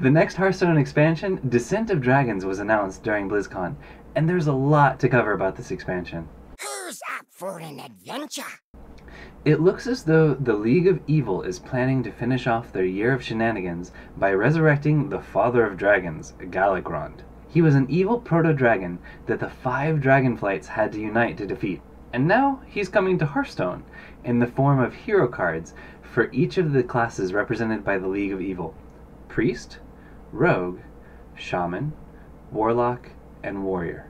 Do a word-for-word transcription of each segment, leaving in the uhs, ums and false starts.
The next Hearthstone expansion, Descent of Dragons, was announced during BlizzCon, and there's a lot to cover about this expansion. Who's up for an adventure? It looks as though the League of Evil is planning to finish off their year of shenanigans by resurrecting the Father of Dragons, Galakrond. He was an evil proto-dragon that the five Dragonflights had to unite to defeat, and now he's coming to Hearthstone in the form of hero cards for each of the classes represented by the League of Evil: Priest, Rogue, Shaman, Warlock, and Warrior.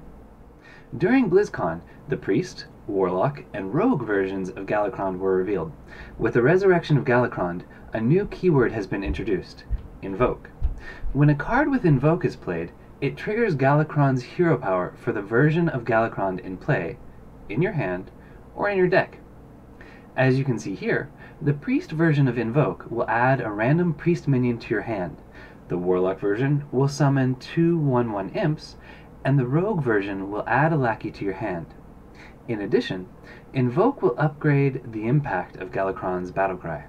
During BlizzCon, the Priest, Warlock, and Rogue versions of Galakrond were revealed. With the resurrection of Galakrond, a new keyword has been introduced: Invoke. When a card with Invoke is played, it triggers Galakrond's hero power for the version of Galakrond in play, in your hand, or in your deck. As you can see here, the Priest version of Invoke will add a random Priest minion to your hand, the Warlock version will summon two one one Imps, and the Rogue version will add a lackey to your hand. In addition, Invoke will upgrade the impact of Galakrond's battlecry.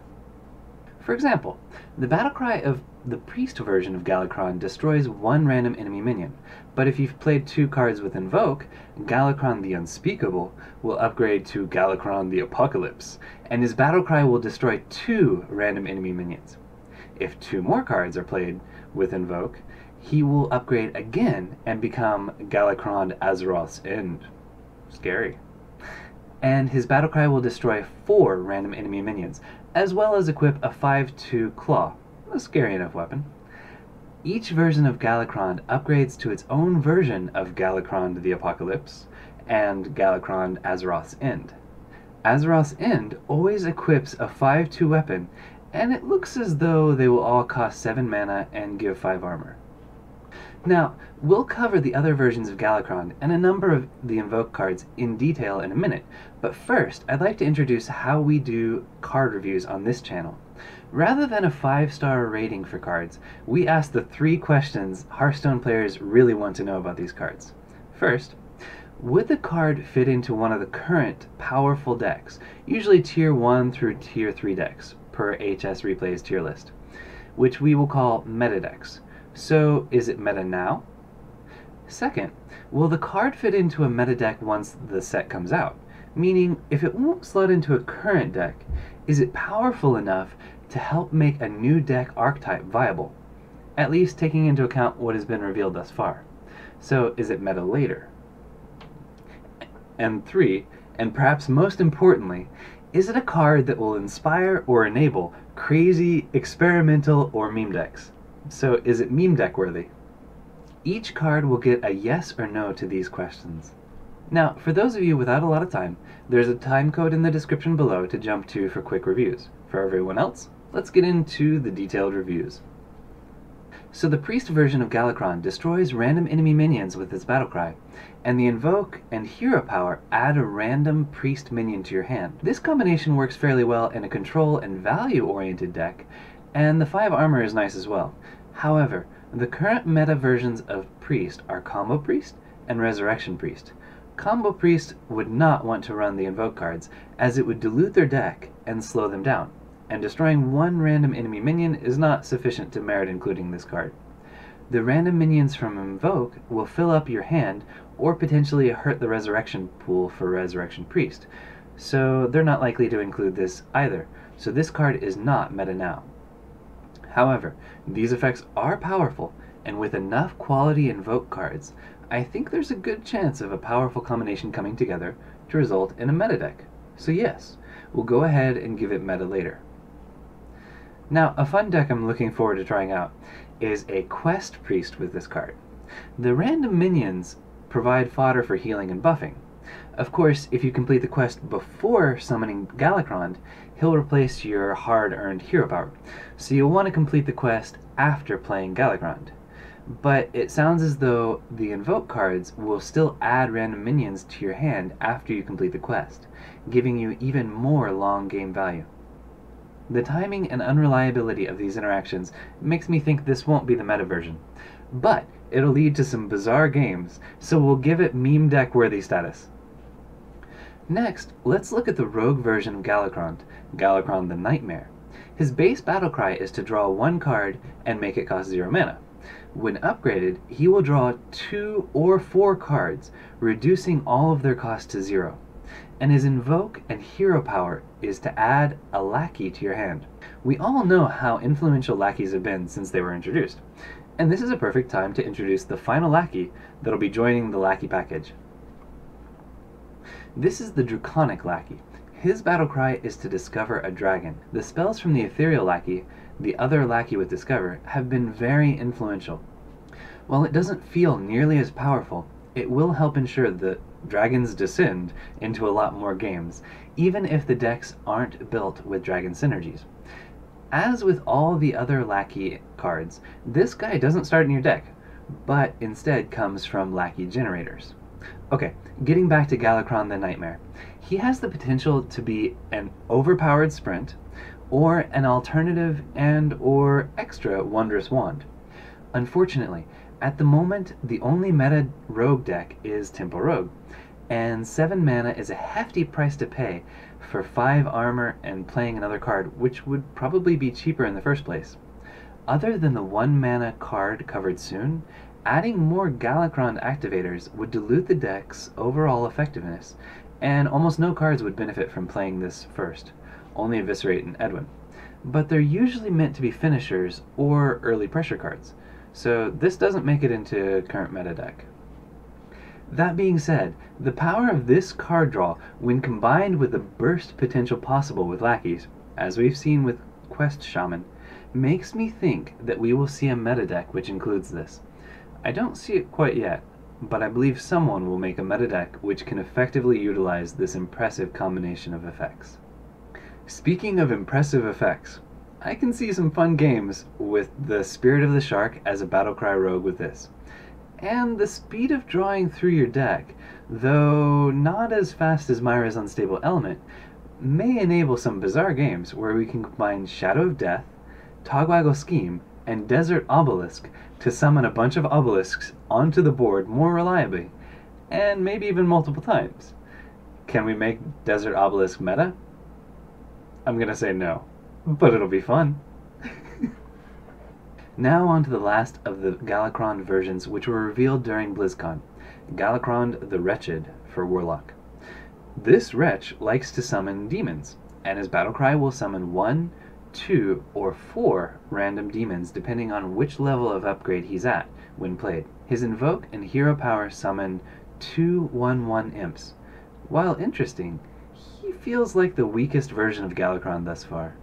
For example, the battlecry of the Priest version of Galakrond destroys one random enemy minion, but if you've played two cards with Invoke, Galakrond the Unspeakable will upgrade to Galakrond the Apocalypse, and his battlecry will destroy two random enemy minions. If two more cards are played with Invoke, he will upgrade again and become Galakrond Azeroth's End. Scary. And his battlecry will destroy four random enemy minions, as well as equip a five two Claw, a scary enough weapon. Each version of Galakrond upgrades to its own version of Galakrond the Apocalypse and Galakrond Azeroth's End. Azeroth's End always equips a five two weapon, and it looks as though they will all cost seven mana and give five armor. Now, we'll cover the other versions of Galakrond and a number of the Invoke cards in detail in a minute, but first I'd like to introduce how we do card reviews on this channel. Rather than a five star rating for cards, we ask the three questions Hearthstone players really want to know about these cards. First, would the card fit into one of the current powerful decks, usually tier one through tier three decks, per H S Replay's tier list, which we will call meta decks. So, is it meta now? Second, will the card fit into a meta deck once the set comes out? Meaning, if it won't slot into a current deck, is it powerful enough to help make a new deck archetype viable? At least taking into account what has been revealed thus far. So, is it meta later? And three, and perhaps most importantly, is it a card that will inspire or enable crazy experimental or meme decks? So, is it meme deck worthy? Each card will get a yes or no to these questions. Now, for those of you without a lot of time, there's a time code in the description below to jump to for quick reviews. For everyone else, let's get into the detailed reviews. So the Priest version of Galakrond destroys random enemy minions with its battlecry, and the Invoke and Hero Power add a random Priest minion to your hand. This combination works fairly well in a control and value-oriented deck, and the five armor is nice as well. However, the current meta versions of Priest are Combo Priest and Resurrection Priest. Combo Priest would not want to run the Invoke cards, as it would dilute their deck and slow them down, and destroying one random enemy minion is not sufficient to merit including this card. The random minions from Invoke will fill up your hand or potentially hurt the Resurrection pool for Resurrection Priest, so they're not likely to include this either, so this card is not meta now. However, these effects are powerful, and with enough quality Invoke cards, I think there's a good chance of a powerful combination coming together to result in a meta deck. So yes, we'll go ahead and give it meta later. Now, a fun deck I'm looking forward to trying out is a Quest Priest with this card. The random minions provide fodder for healing and buffing. Of course, if you complete the quest before summoning Galakrond, he'll replace your hard-earned hero power, so you'll want to complete the quest after playing Galakrond. But it sounds as though the Invoke cards will still add random minions to your hand after you complete the quest, giving you even more long-game value. The timing and unreliability of these interactions makes me think this won't be the meta version, but it'll lead to some bizarre games, so we'll give it meme deck-worthy status. Next, let's look at the Rogue version of Galakrond, Galakrond the Nightmare. His base battlecry is to draw one card and make it cost zero mana. When upgraded, he will draw two or four cards, reducing all of their cost to zero. And his invoke and hero power is to add a lackey to your hand. We all know how influential lackeys have been since they were introduced, and this is a perfect time to introduce the final lackey that'll be joining the lackey package. This is the Draconic lackey. His battlecry is to discover a dragon. The spells from the ethereal lackey, the other lackey with discover, have been very influential. While it doesn't feel nearly as powerful, it will help ensure that dragons descend into a lot more games, even if the decks aren't built with dragon synergies. As with all the other lackey cards, this guy doesn't start in your deck, but instead comes from lackey generators. Okay, getting back to Galakrond the Nightmare. He has the potential to be an overpowered sprint, or an alternative and or extra wondrous wand. Unfortunately, at the moment, the only meta rogue deck is Tempo Rogue, and seven mana is a hefty price to pay for five armor and playing another card, which would probably be cheaper in the first place. Other than the one mana card covered soon, adding more Galakrond activators would dilute the deck's overall effectiveness, and almost no cards would benefit from playing this first, only Eviscerate and Edwin. But they're usually meant to be finishers or early pressure cards, so this doesn't make it into current meta deck. That being said, the power of this card draw, when combined with the burst potential possible with lackeys, as we've seen with Quest Shaman, makes me think that we will see a meta deck which includes this. I don't see it quite yet, but I believe someone will make a meta deck which can effectively utilize this impressive combination of effects. Speaking of impressive effects, I can see some fun games with the Spirit of the Shark as a battlecry rogue with this. And the speed of drawing through your deck, though not as fast as Myra's Unstable Element, may enable some bizarre games where we can combine Shadow of Death, Togwaggle Scheme, and Desert Obelisk to summon a bunch of obelisks onto the board more reliably, and maybe even multiple times. Can we make Desert Obelisk meta? I'm gonna say no. But it'll be fun. Now on to the last of the Galakrond versions which were revealed during BlizzCon, Galakrond the Wretched for Warlock. This wretch likes to summon demons, and his battlecry will summon one, two, or four random demons depending on which level of upgrade he's at when played. His invoke and hero power summon two one one imps. While interesting, he feels like the weakest version of Galakrond thus far.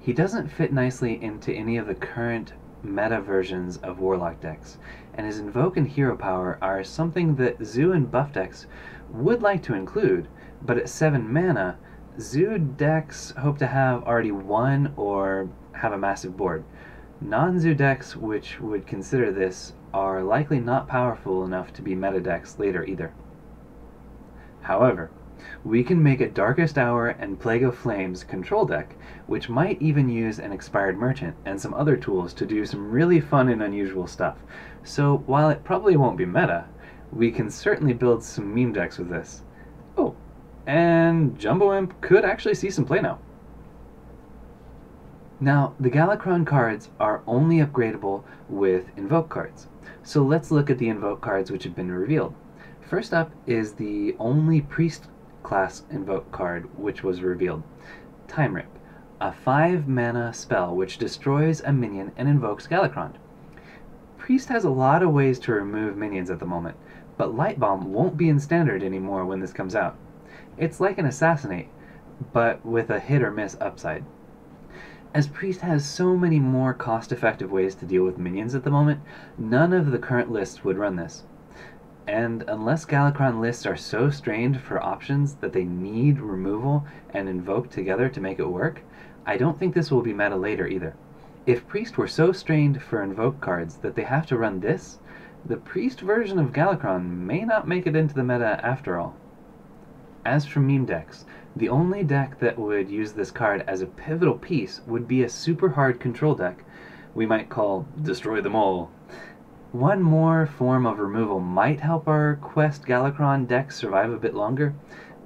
He doesn't fit nicely into any of the current meta versions of Warlock decks, and his invoke and hero power are something that Zoo and Buff decks would like to include, but at seven mana, Zoo decks hope to have already won or have a massive board. Non-Zoo decks which would consider this are likely not powerful enough to be meta decks later either. However, we can make a Darkest Hour and Plague of Flames control deck, which might even use an expired merchant and some other tools to do some really fun and unusual stuff. So while it probably won't be meta, we can certainly build some meme decks with this. Oh, and Jumbo Imp could actually see some play now. Now, the Galakrond cards are only upgradable with Invoke cards. So let's look at the Invoke cards which have been revealed. First up is the only Priest class invoke card which was revealed, Time Rip, a five mana spell which destroys a minion and invokes Galakrond. Priest has a lot of ways to remove minions at the moment, but Light Bomb won't be in standard anymore when this comes out. It's like an assassinate, but with a hit or miss upside. As Priest has so many more cost-effective ways to deal with minions at the moment, none of the current lists would run this. And unless Galakrond lists are so strained for options that they need removal and invoke together to make it work, I don't think this will be meta later either. If Priest were so strained for invoke cards that they have to run this, the Priest version of Galakrond may not make it into the meta after all. As for meme decks, the only deck that would use this card as a pivotal piece would be a super hard control deck we might call Destroy Them All. One more form of removal might help our Quest Galakrond deck survive a bit longer,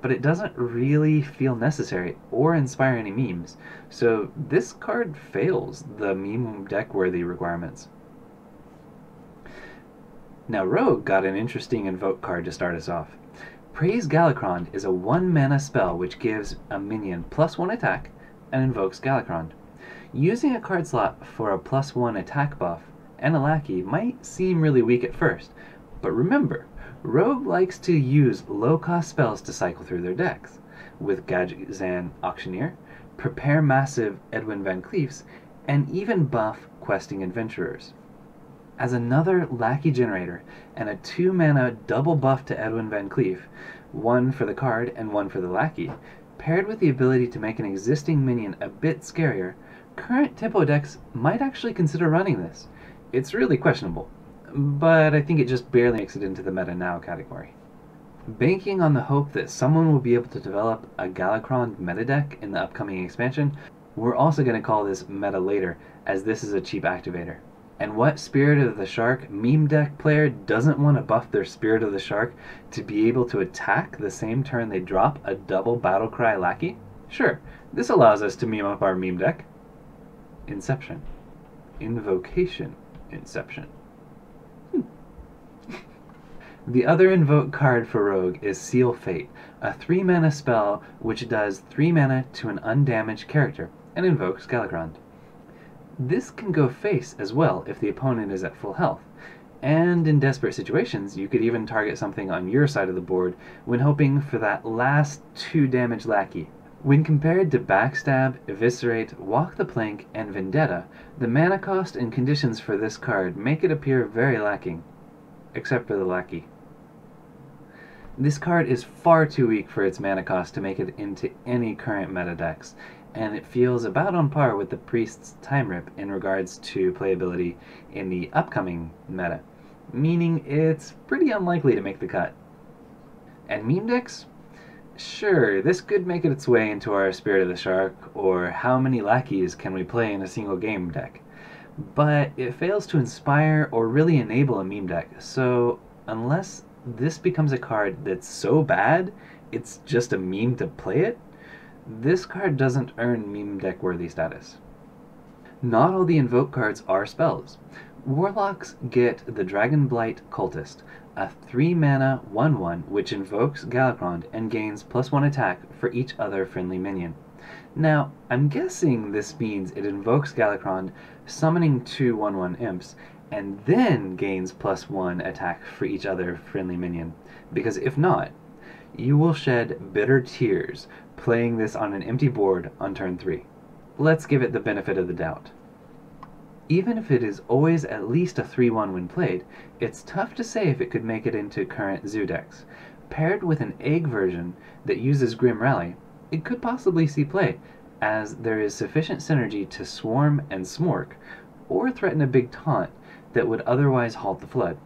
but it doesn't really feel necessary or inspire any memes, so this card fails the meme deck-worthy requirements. Now Rogue got an interesting Invoke card to start us off. Praise Galakrond is a one mana spell which gives a minion plus one attack and invokes Galakrond. Using a card slot for a plus one attack buff and a lackey might seem really weak at first, but remember, Rogue likes to use low-cost spells to cycle through their decks. With Gadgetzan Auctioneer, Prepare Massive Edwin Van Cleef's, and even buff Questing Adventurers. As another lackey generator and a two mana double buff to Edwin Van Cleef, one for the card and one for the lackey, paired with the ability to make an existing minion a bit scarier, current tempo decks might actually consider running this. It's really questionable, but I think it just barely makes it into the meta now category. Banking on the hope that someone will be able to develop a Galakrond meta deck in the upcoming expansion, we're also going to call this meta later, as this is a cheap activator. And what Spirit of the Shark meme deck player doesn't want to buff their Spirit of the Shark to be able to attack the same turn they drop a double Battlecry lackey? Sure, this allows us to meme up our meme deck. Inception. Invocation. Inception. The other Invoke card for Rogue is Seal Fate, a three mana spell which does three mana to an undamaged character and invokes Galakrond. This can go face as well if the opponent is at full health, and in desperate situations you could even target something on your side of the board when hoping for that last two damage lackey. When compared to Backstab, Eviscerate, Walk the Plank, and Vendetta, the mana cost and conditions for this card make it appear very lacking, except for the lackey. This card is far too weak for its mana cost to make it into any current meta decks, and it feels about on par with the Priest's Time Rip in regards to playability in the upcoming meta, meaning it's pretty unlikely to make the cut. And meme decks? Sure, this could make its way into our Spirit of the Shark or How Many Lackeys Can We Play in a Single Game deck, but it fails to inspire or really enable a meme deck, so unless this becomes a card that's so bad it's just a meme to play it, this card doesn't earn meme deck worthy status. Not all the Invoke cards are spells. Warlocks get the Dragonblight Cultist, a three mana one one which invokes Galakrond and gains plus one attack for each other friendly minion. Now, I'm guessing this means it invokes Galakrond, summoning two one one imps, and then gains plus one attack for each other friendly minion, because if not, you will shed bitter tears playing this on an empty board on turn three. Let's give it the benefit of the doubt. Even if it is always at least a three one when played, it's tough to say if it could make it into current zoo decks. Paired with an egg version that uses Grim Rally, it could possibly see play, as there is sufficient synergy to swarm and smork, or threaten a big taunt that would otherwise halt the flood.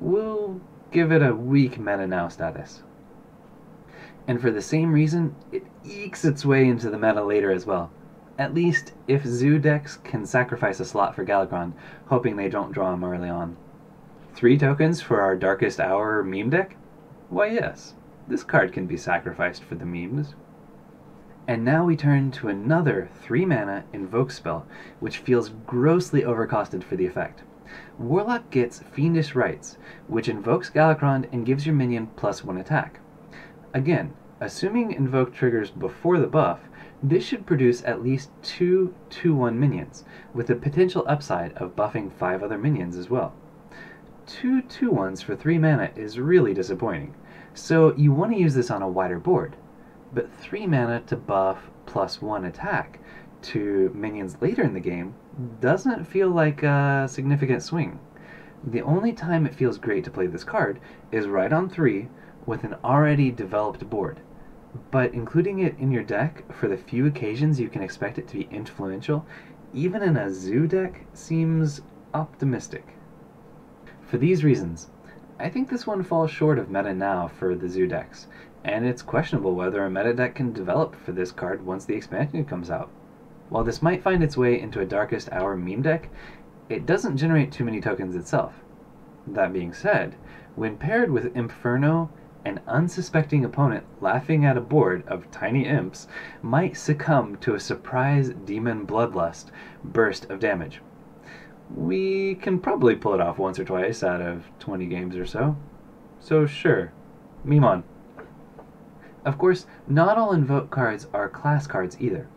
We'll give it a weak meta now status. And for the same reason, it ekes its way into the meta later as well, at least if zoo decks can sacrifice a slot for Galakrond, hoping they don't draw him early on. Three tokens for our Darkest Hour meme deck? Why yes, this card can be sacrificed for the memes. And now we turn to another three mana Invoke spell, which feels grossly overcosted for the effect. Warlock gets Fiendish Rites, which invokes Galakrond and gives your minion plus one attack. Again, assuming Invoke triggers before the buff, this should produce at least two two one minions, with the potential upside of buffing five other minions as well. Two two ones for three mana is really disappointing, so you want to use this on a wider board. But three mana to buff plus one attack to minions later in the game doesn't feel like a significant swing. The only time it feels great to play this card is right on three with an already developed board, but including it in your deck for the few occasions you can expect it to be influential, even in a zoo deck, seems optimistic. For these reasons, I think this one falls short of meta now for the zoo decks, and it's questionable whether a meta deck can develop for this card once the expansion comes out. While this might find its way into a Darkest Hour meme deck, it doesn't generate too many tokens itself. That being said, when paired with Inferno an unsuspecting opponent laughing at a board of tiny imps might succumb to a surprise demon bloodlust burst of damage. We can probably pull it off once or twice out of twenty games or so. So sure, meme on. Of course, not all Invoke cards are class cards either.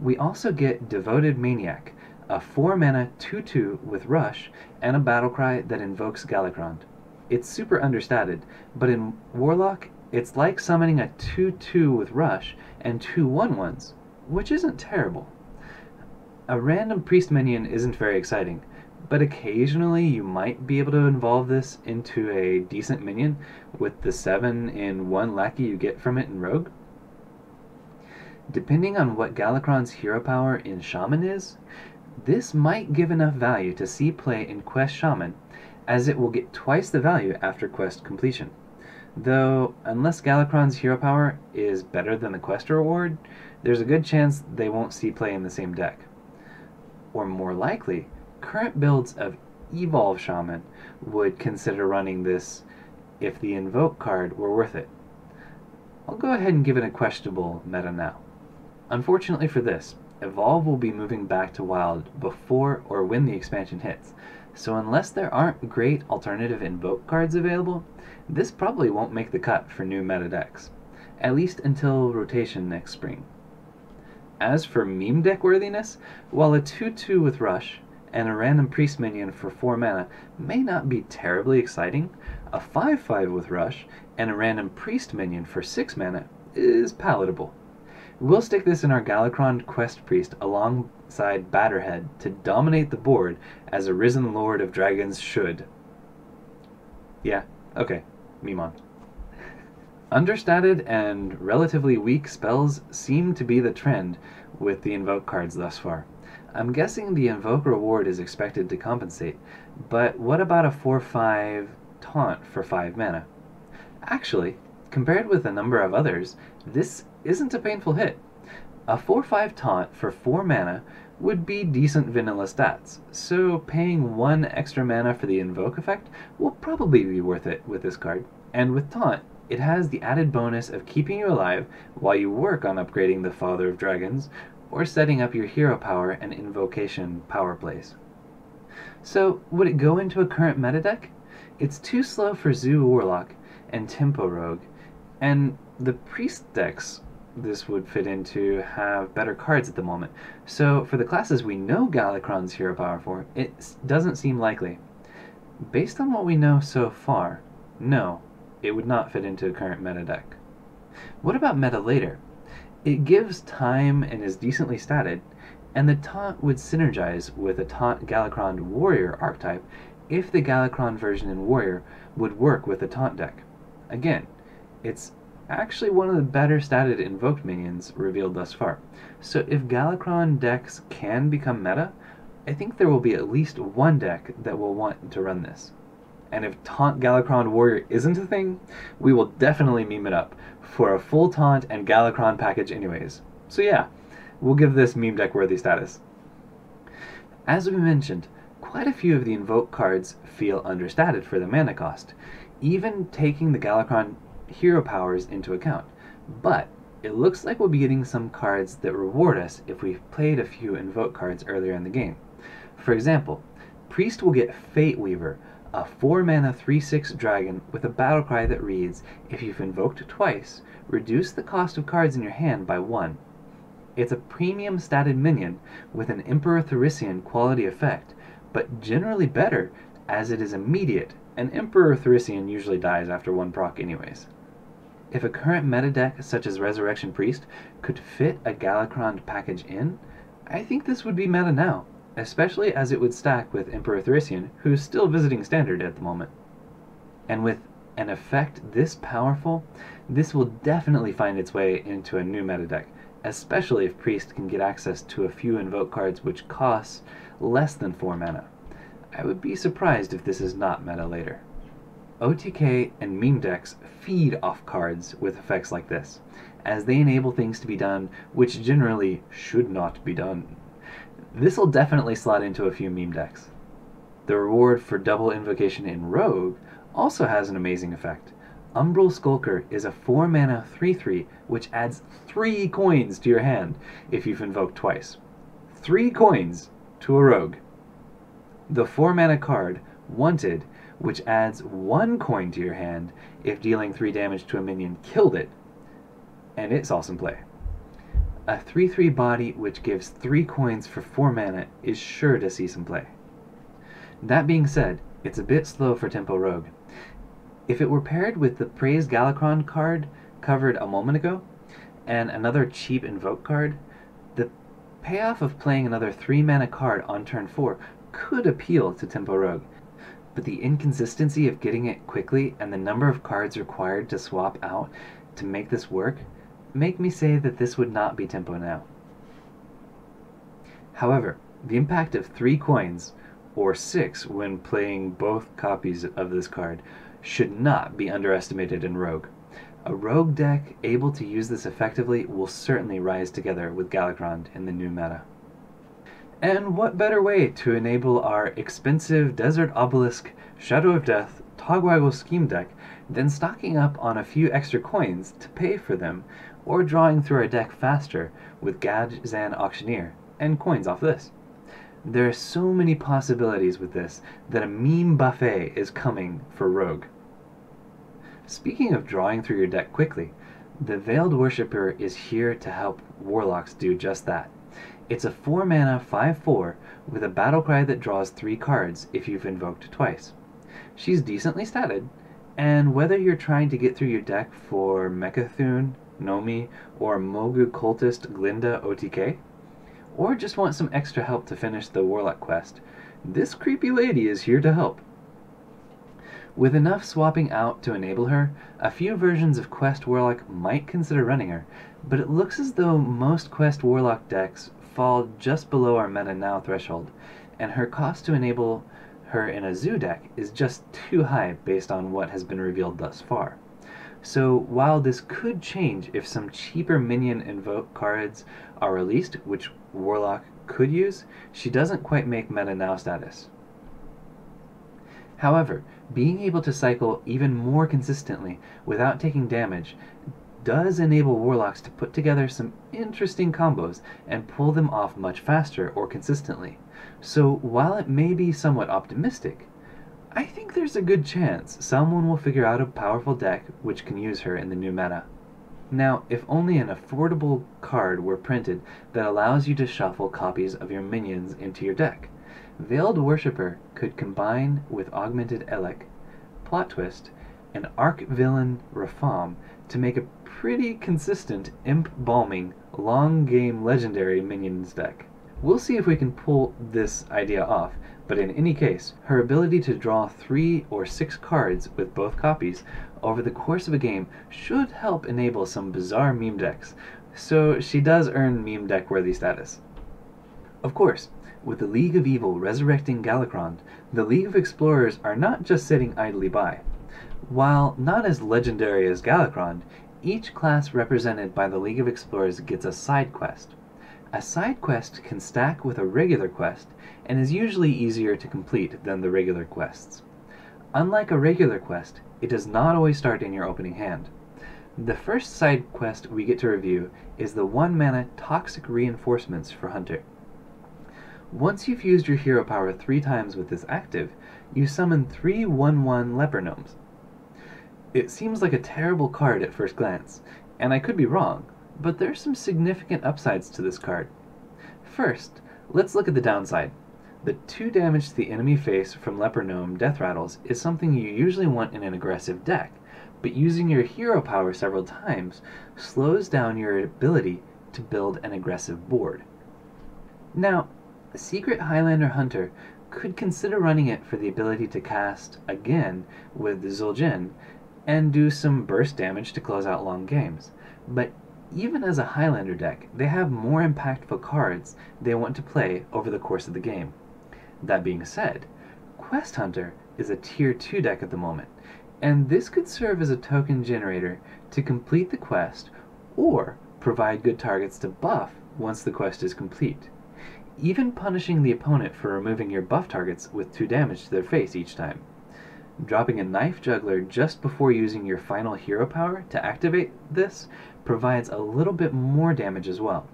We also get Devoted Maniac, a four mana two two with Rush, and a battlecry that invokes Galakrond. It's super understated, but in Warlock, it's like summoning a two two with Rush and two one ones, which isn't terrible. A random priest minion isn't very exciting, but occasionally you might be able to involve this into a decent minion with the seven in one lackey you get from it in Rogue. Depending on what Galakrond's hero power in Shaman is, this might give enough value to see play in Quest Shaman, as it will get twice the value after quest completion. Though, unless Galakrond's hero power is better than the quest reward, there's a good chance they won't see play in the same deck. Or more likely, current builds of Evolve Shaman would consider running this if the Invoke card were worth it. I'll go ahead and give it a questionable meta now. Unfortunately for this, Evolve will be moving back to Wild before or when the expansion hits, so unless there aren't great alternative Invoke cards available, this probably won't make the cut for new meta decks, at least until rotation next spring. As for meme deck worthiness, while a two two with Rush and a random priest minion for four mana may not be terribly exciting, a five five with Rush and a random priest minion for six mana is palatable. We'll stick this in our Galakrond Quest Priest alongside Batterhead to dominate the board as a Risen Lord of Dragons should. Yeah, okay, meme on. Understated and relatively weak spells seem to be the trend with the Invoke cards thus far. I'm guessing the Invoke reward is expected to compensate, but what about a four five taunt for five mana? Actually, compared with a number of others, this isn't a painful hit. A four five taunt for four mana would be decent vanilla stats, so paying one extra mana for the Invoke effect will probably be worth it with this card. And with taunt, it has the added bonus of keeping you alive while you work on upgrading the Father of Dragons or setting up your hero power and invocation power plays. So would it go into a current meta deck? It's too slow for Zoo Warlock and Tempo Rogue, and the priest decks this would fit into have better cards at the moment, so for the classes we know Galakrond's hero power for, it doesn't seem likely. Based on what we know so far, no. It would not fit into a current meta deck. What about meta later? It gives time and is decently statted, and the taunt would synergize with a taunt Galakrond Warrior archetype if the Galakrond version in Warrior would work with a taunt deck. Again, it's actually one of the better statted invoked minions revealed thus far, so if Galakrond decks can become meta, I think there will be at least one deck that will want to run this. And if Taunt Galakrond Warrior isn't a thing, we will definitely meme it up for a full Taunt and Galakrond package anyways. So yeah, we'll give this meme deck worthy status. As we mentioned, quite a few of the Invoke cards feel understated for the mana cost, even taking the Galakrond hero powers into account, but it looks like we'll be getting some cards that reward us if we've played a few Invoke cards earlier in the game. For example, Priest will get Fate Weaver, a four mana three six dragon with a battlecry that reads, if you've invoked twice, reduce the cost of cards in your hand by one. It's a premium statted minion with an Emperor Thaurissan quality effect, but generally better as it is immediate, and Emperor Thaurissan usually dies after one proc anyways. If a current meta deck such as Resurrection Priest could fit a Galakrond package in, I think this would be meta now, especially as it would stack with Emperor Thaurissan, who's still visiting standard at the moment. And with an effect this powerful, this will definitely find its way into a new meta deck, especially if Priest can get access to a few Invoke cards which cost less than four mana. I would be surprised if this is not meta later. O T K and meme decks feed off cards with effects like this, as they enable things to be done which generally should not be done. This'll definitely slot into a few meme decks. The reward for double invocation in Rogue also has an amazing effect, Umbral Skulker is a four mana three three which adds three coins to your hand if you've invoked twice. three coins to a rogue. The four mana card, Wanted, which adds one coin to your hand if dealing three damage to a minion killed it, and it's awesome play. A three three body which gives three coins for four mana is sure to see some play. That being said, it's a bit slow for Tempo Rogue. If it were paired with the Praise Galakrond card covered a moment ago, and another cheap Invoke card, the payoff of playing another three mana card on turn four could appeal to Tempo Rogue, but the inconsistency of getting it quickly and the number of cards required to swap out to make this work make me say that this would not be Tempo now. However, the impact of three coins, or six when playing both copies of this card, should not be underestimated in Rogue. A Rogue deck able to use this effectively will certainly rise together with Galakrond in the new meta. And what better way to enable our expensive Desert Obelisk, Shadow of Death, Togwaggle Scheme deck than stocking up on a few extra coins to pay for them, or drawing through our deck faster with Gadgetzan Auctioneer and coins off this. There are so many possibilities with this that a meme buffet is coming for Rogue. Speaking of drawing through your deck quickly, the Veiled Worshipper is here to help Warlocks do just that. It's a four mana five four with a battlecry that draws three cards if you've invoked twice. She's decently statted, and whether you're trying to get through your deck for Mechathune, Nomi, or Mogu Cultist Glinda O T K, or just want some extra help to finish the Warlock quest, this creepy lady is here to help. With enough swapping out to enable her, a few versions of Quest Warlock might consider running her, but it looks as though most Quest Warlock decks fall just below our meta now threshold, and her cost to enable her in a zoo deck is just too high based on what has been revealed thus far. So while this could change if some cheaper minion invoke cards are released, which Warlock could use, she doesn't quite make meta now status. However, being able to cycle even more consistently without taking damage does enable Warlocks to put together some interesting combos and pull them off much faster or consistently. So while it may be somewhat optimistic, I think there's a good chance someone will figure out a powerful deck which can use her in the new meta. Now, if only an affordable card were printed that allows you to shuffle copies of your minions into your deck. Veiled Worshipper could combine with Augmented Elec, Plot Twist, and Arch-Villain Reform to make a pretty consistent imp-balming, long-game legendary minions deck. We'll see if we can pull this idea off, but in any case, her ability to draw three or six cards with both copies over the course of a game should help enable some bizarre meme decks, so she does earn meme deck worthy status. Of course, with the League of Evil resurrecting Galakrond, the League of Explorers are not just sitting idly by. While not as legendary as Galakrond, each class represented by the League of Explorers gets a side quest. A side quest can stack with a regular quest, and is usually easier to complete than the regular quests. Unlike a regular quest, it does not always start in your opening hand. The first side quest we get to review is the one mana Toxic Reinforcements for Hunter. Once you've used your hero power three times with this active, you summon three one one leper gnomes. It seems like a terrible card at first glance, and I could be wrong, but there's some significant upsides to this card. First, let's look at the downside. The two damage to the enemy face from Leper Gnome Death Rattles is something you usually want in an aggressive deck, but using your hero power several times slows down your ability to build an aggressive board. Now, Secret Highlander Hunter could consider running it for the ability to cast again with Zul'jin and do some burst damage to close out long games, but even as a Highlander deck, they have more impactful cards they want to play over the course of the game. That being said, Quest Hunter is a tier two deck at the moment, and this could serve as a token generator to complete the quest or provide good targets to buff once the quest is complete, even punishing the opponent for removing your buff targets with two damage to their face each time. Dropping a Knife Juggler just before using your final hero power to activate this provides a little bit more damage as well.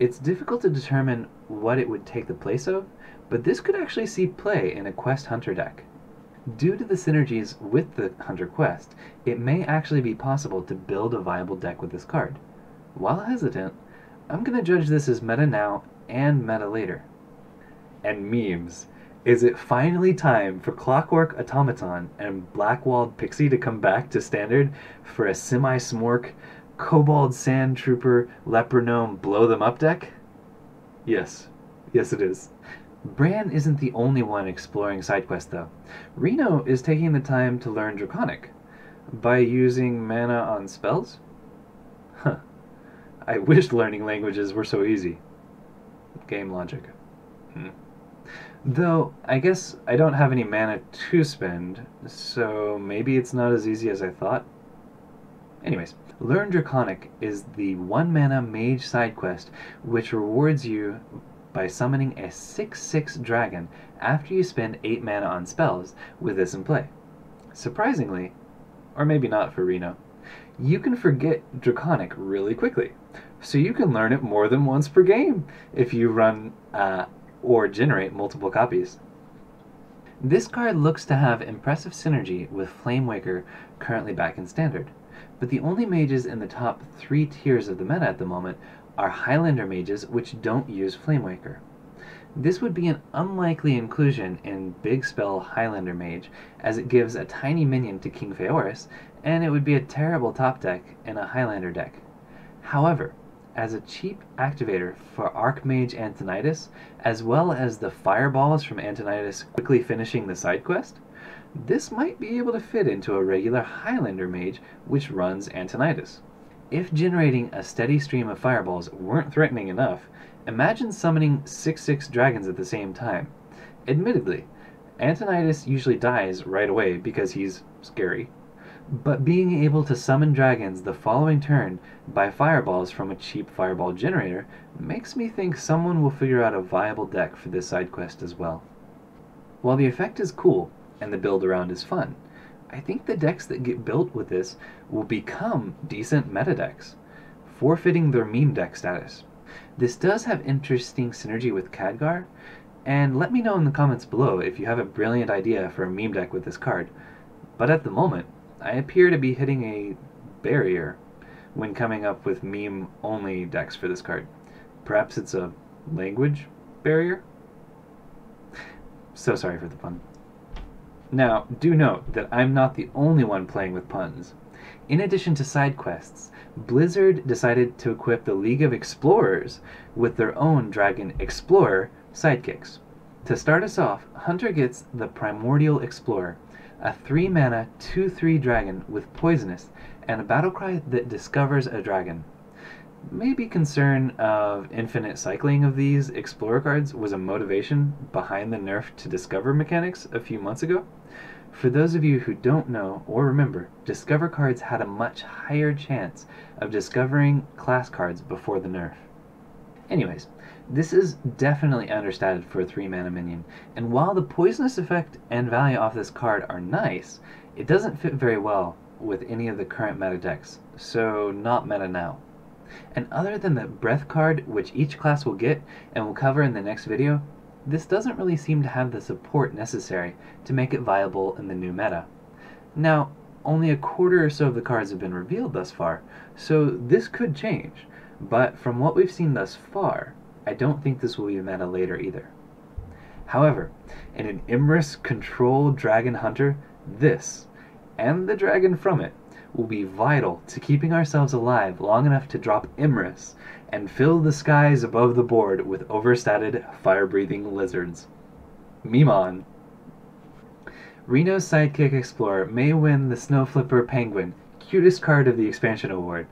It's difficult to determine what it would take the place of, but this could actually see play in a Quest Hunter deck. Due to the synergies with the Hunter Quest, it may actually be possible to build a viable deck with this card. While hesitant, I'm going to judge this as meta now and meta later. And memes. Is it finally time for Clockwork Automaton and Blackwalled Pixie to come back to standard for a semi-smork, Kobold Sand Trooper, Leper Gnome, Blow Them Up deck? Yes. Yes it is. Bran isn't the only one exploring side quests though. Reno is taking the time to learn Draconic by using mana on spells? Huh. I wish learning languages were so easy. Game logic. Hmm. Though, I guess I don't have any mana to spend, so maybe it's not as easy as I thought. Anyways, Learn Draconic is the one mana mage side quest which rewards you by summoning a six six dragon after you spend eight mana on spells with this in play. Surprisingly, or maybe not for Reno, you can forget Draconic really quickly, so you can learn it more than once per game if you run uh, or generate multiple copies. This card looks to have impressive synergy with Flame Waker, currently back in standard, but the only mages in the top three tiers of the meta at the moment are Highlander mages which don't use Flame Waker. This would be an unlikely inclusion in Big Spell Highlander Mage, as it gives a tiny minion to King Feoris, and it would be a terrible top deck in a Highlander deck. However, as a cheap activator for Archmage Antonidas, as well as the fireballs from Antonidas quickly finishing the side quest, this might be able to fit into a regular Highlander Mage which runs Antonidas. If generating a steady stream of fireballs weren't threatening enough, imagine summoning six six dragons at the same time. Admittedly, Antonidas usually dies right away because he's scary, but being able to summon dragons the following turn by fireballs from a cheap fireball generator makes me think someone will figure out a viable deck for this side quest as well. While the effect is cool and the build around is fun, I think the decks that get built with this will become decent meta decks, forfeiting their meme deck status. This does have interesting synergy with Khadgar, and let me know in the comments below if you have a brilliant idea for a meme deck with this card, but at the moment, I appear to be hitting a barrier when coming up with meme-only decks for this card. Perhaps it's a language barrier? So sorry for the pun. Now, do note that I'm not the only one playing with puns. In addition to side quests, Blizzard decided to equip the League of Explorers with their own Dragon Explorer sidekicks. To start us off, Hunter gets the Primordial Explorer, a three mana two three dragon with Poisonous, and a battlecry that discovers a dragon. Maybe concern of infinite cycling of these Explorer cards was a motivation behind the nerf to Discover mechanics a few months ago. For those of you who don't know or remember, Discover cards had a much higher chance of discovering class cards before the nerf. Anyways, this is definitely understated for a three mana minion, and while the Poisonous effect and value off this card are nice, it doesn't fit very well with any of the current meta decks, so not meta now. And other than the Breath card, which each class will get and will cover in the next video, this doesn't really seem to have the support necessary to make it viable in the new meta. Now, only a quarter or so of the cards have been revealed thus far, so this could change, but from what we've seen thus far, I don't think this will be meta later either. However, in an Imrus Control Dragon Hunter, this, and the dragon from it, will be vital to keeping ourselves alive long enough to drop Imrus and fill the skies above the board with overstated fire-breathing lizards. Mimon. Reno's Sidekick Explorer may win the Snowflipper Penguin, cutest card of the expansion award.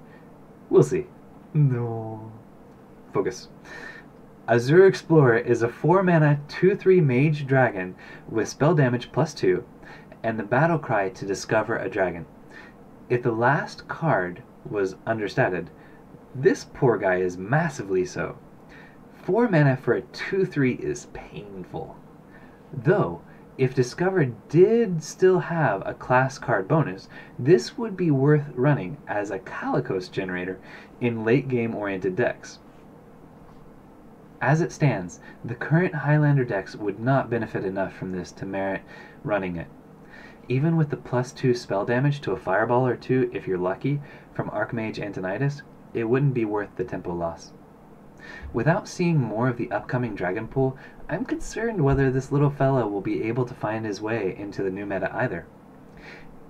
We'll see. No. Focus. Azure Explorer is a four mana two three mage dragon with spell damage plus two and the battle cry to discover a dragon. If the last card was understated, this poor guy is massively so. four mana for a two three is painful. Though, if Discovered did still have a class card bonus, this would be worth running as a Kalikos generator in late-game-oriented decks. As it stands, the current Highlander decks would not benefit enough from this to merit running it. Even with the plus two spell damage to a fireball or two, if you're lucky, from Archmage Antonidas, it wouldn't be worth the tempo loss. Without seeing more of the upcoming Dragon Pool, I'm concerned whether this little fella will be able to find his way into the new meta either.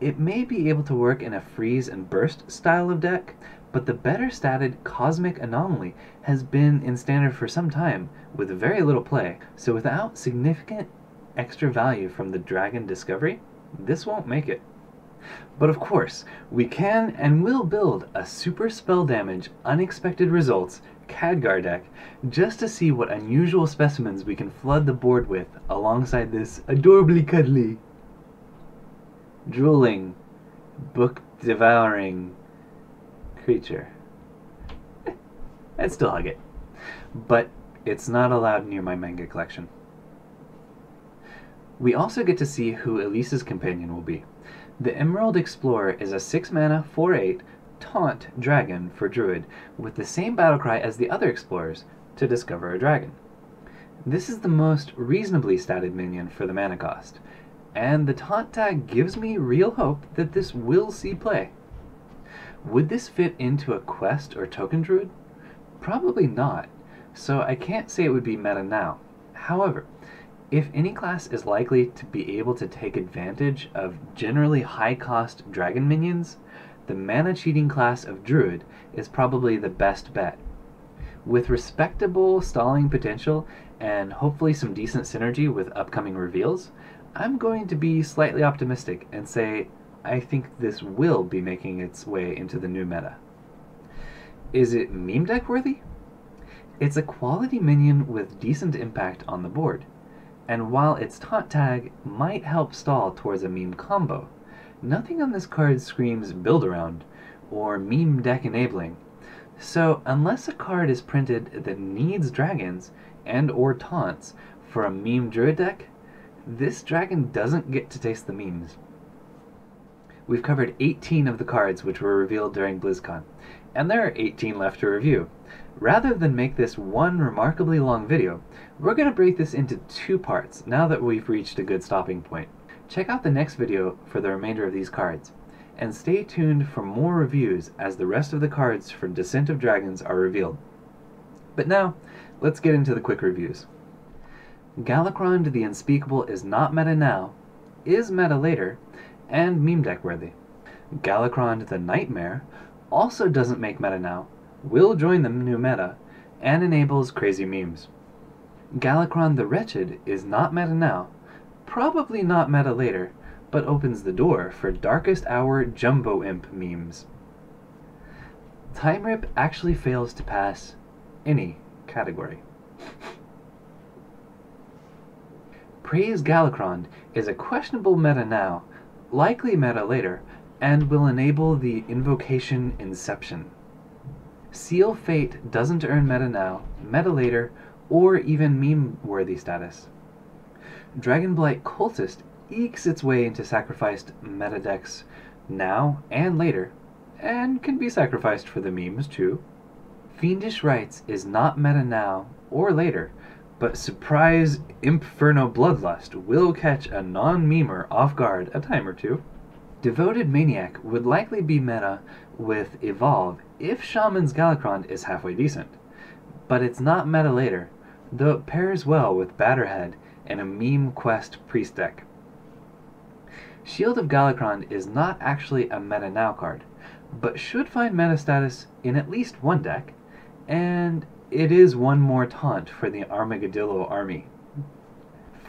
It may be able to work in a freeze and burst style of deck, but the better statted Cosmic Anomaly has been in standard for some time with very little play, so without significant extra value from the Dragon Discovery, this won't make it. But of course, we can and will build a super spell damage unexpected results Khadgar deck just to see what unusual specimens we can flood the board with alongside this adorably cuddly, drooling, book devouring creature. I'd still hug it, but it's not allowed near my manga collection. We also get to see who Elise's companion will be. The Emerald Explorer is a six mana four eight taunt dragon for Druid with the same battlecry as the other explorers to discover a dragon. This is the most reasonably statted minion for the mana cost, and the taunt tag gives me real hope that this will see play. Would this fit into a quest or token druid? Probably not, so I can't say it would be meta now. However, if any class is likely to be able to take advantage of generally high-cost dragon minions, the mana-cheating class of Druid is probably the best bet. With respectable stalling potential and hopefully some decent synergy with upcoming reveals, I'm going to be slightly optimistic and say I think this will be making its way into the new meta. Is it meme deck worthy? It's a quality minion with decent impact on the board, and while its taunt tag might help stall towards a meme combo, nothing on this card screams build around or meme deck enabling. So unless a card is printed that needs dragons and or taunts for a meme druid deck, this dragon doesn't get to taste the memes. We've covered eighteen of the cards which were revealed during BlizzCon, and there are eighteen left to review. Rather than make this one remarkably long video, we're going to break this into two parts now that we've reached a good stopping point. Check out the next video for the remainder of these cards, and stay tuned for more reviews as the rest of the cards from Descent of Dragons are revealed. But now, let's get into the quick reviews. Galakrond the Unspeakable is not meta now, is meta later, and meme deck worthy. Galakrond the Nightmare also doesn't make meta now, will join the new meta, and enables crazy memes. Galakrond the Wretched is not meta now, probably not meta later, but opens the door for Darkest Hour Jumbo Imp memes. Time Rip actually fails to pass any category. Praise Galakrond is a questionable meta now, likely meta later, and will enable the invocation Inception. Seal Fate doesn't earn meta now, meta later, or even meme-worthy status. Dragonblight Cultist ekes its way into sacrificed meta decks now and later, and can be sacrificed for the memes too. Fiendish Rites is not meta now or later, but surprise Inferno Bloodlust will catch a non-memer off guard a time or two. Devoted Maniac would likely be meta with Evolve if Shaman's Galakrond is halfway decent, but it's not meta later, though it pairs well with Batterhead and a meme quest priest deck. Shield of Galakrond is not actually a meta now card, but should find meta status in at least one deck, and it is one more taunt for the Armagadillo army.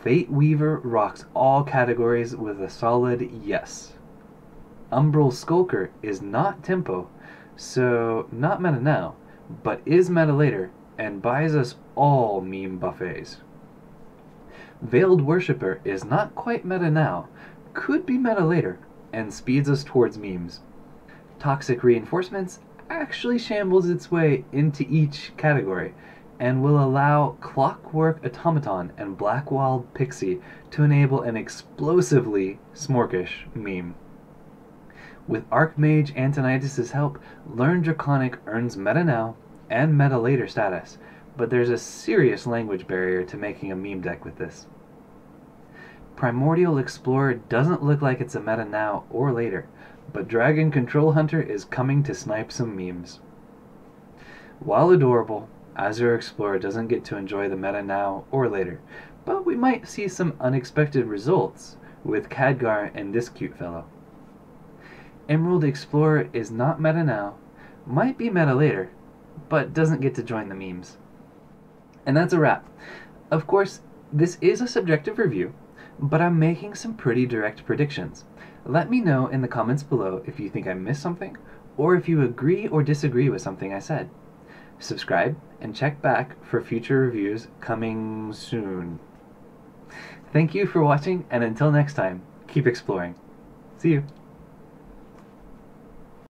Fate Weaver rocks all categories with a solid yes. Umbral Skulker is not tempo, so not meta now, but is meta later, and buys us all meme buffets. Veiled Worshipper is not quite meta now, could be meta later, and speeds us towards memes. Toxic Reinforcements actually shambles its way into each category, and will allow Clockwork Automaton and Blackwall Pixie to enable an explosively Smorkish meme. With Archmage Antonitis' help, Learn Draconic earns meta now and meta later status, but there's a serious language barrier to making a meme deck with this. Primordial Explorer doesn't look like it's a meta now or later, but Dragon Control Hunter is coming to snipe some memes. While adorable, Azure Explorer doesn't get to enjoy the meta now or later, but we might see some unexpected results with Khadgar and this cute fellow. Emerald Explorer is not meta now, might be meta later, but doesn't get to join the memes. And that's a wrap. Of course, this is a subjective review, but I'm making some pretty direct predictions. Let me know in the comments below if you think I missed something, or if you agree or disagree with something I said. Subscribe and check back for future reviews coming soon. Thank you for watching, and until next time, keep exploring. See you!